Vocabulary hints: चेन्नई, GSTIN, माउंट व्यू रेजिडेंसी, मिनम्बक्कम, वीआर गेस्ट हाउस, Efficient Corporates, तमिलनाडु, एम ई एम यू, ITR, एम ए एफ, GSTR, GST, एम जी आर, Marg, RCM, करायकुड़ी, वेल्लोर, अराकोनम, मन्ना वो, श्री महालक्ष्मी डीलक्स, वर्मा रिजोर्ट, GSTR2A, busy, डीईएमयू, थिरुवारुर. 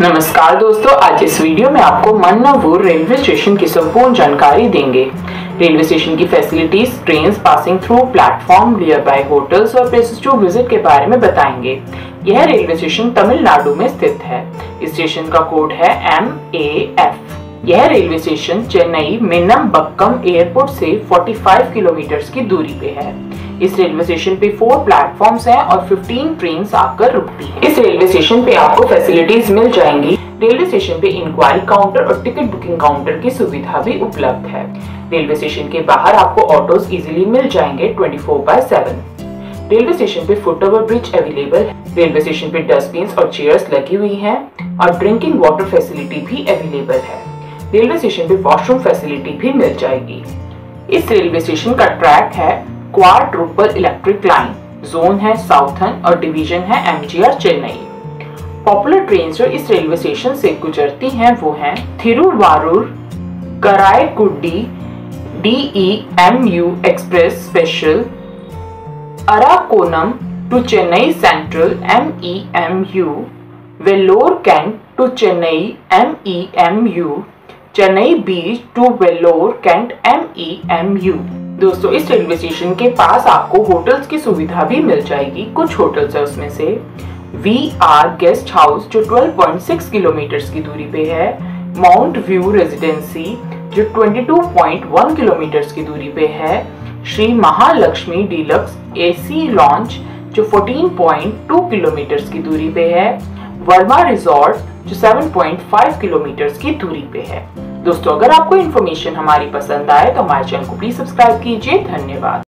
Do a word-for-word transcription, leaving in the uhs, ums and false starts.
नमस्कार दोस्तों, आज इस वीडियो में आपको मन्ना वो रेलवे स्टेशन की संपूर्ण जानकारी देंगे। रेलवे स्टेशन की facilities, train passing through platform, near by hotels और प्लेसेस टू विजिट के बारे में बताएंगे। यह रेलवे स्टेशन तमिलनाडु में स्थित है। इस स्टेशन का कोड है एम ए एफ। यह railway station चेन्नई मिनम्बक्कम airport से पैंतालीस किलोमीटर की दूरी पे है। इस रेलवे स्टेशन पे फोर प्लेटफॉर्म्स हैं और पंद्रह ट्रेन आकर रुकती हैं। इस रेलवे स्टेशन पे आपको फैसिलिटीज मिल जाएंगी। रेलवे स्टेशन पे इंक्वायरी काउंटर और टिकट बुकिंग काउंटर की सुविधा भी उपलब्ध है। रेलवे स्टेशन के बाहर आपको ऑटोज इजीली मिल जाएंगे twenty four by seven. Railway station पे फुट ओवर ब्रिज अवेलेबल है। रेलवे स्टेशन पे डस्टबिन और चेयर्स लगी हुई है और ड्रिंकिंग वाटर फैसिलिटी भी अवेलेबल है। रेलवे स्टेशन पे वॉशरूम फैसिलिटी भी मिल जाएगी। इस रेलवे स्टेशन का ट्रैक है quadruple electric line. Zone है साउथर्न और डिवीजन है एम जी आर चेन्नई। Popular train जो इस रेलवे स्टेशन से गुजरती हैं वो हैं थिरुवारुर, करायकुड़ी, D E M U express special, अराकोनम to चेन्नई central एम ई एम यू, वेल्लोर cantt to चेन्नई एम ई एम यू, चेन्नई beach to वेल्लोर cantt एम ई एम यू। दोस्तों, इस railway station के पास आपको होटल्स की सुविधा भी मिल जाएगी। कुछ होटल्स है उसमें से वीआर गेस्ट हाउस जो बारह पॉइंट छह किलोमीटर की दूरी पे है, माउंट व्यू रेजिडेंसी जो बाईस पॉइंट एक किलोमीटर की दूरी पे है, श्री महालक्ष्मी डीलक्स AC launch जो चौदह पॉइंट दो किलोमीटर की दूरी पे है, वर्मा रिजोर्ट जो सात पॉइंट पाँच किलोमीटर की दूरी पे है। दोस्तों, अगर आपको इन्फॉर्मेशन हमारी पसंद आए तो हमारे चैनल को प्लीज सब्सक्राइब कीजिए। धन्यवाद।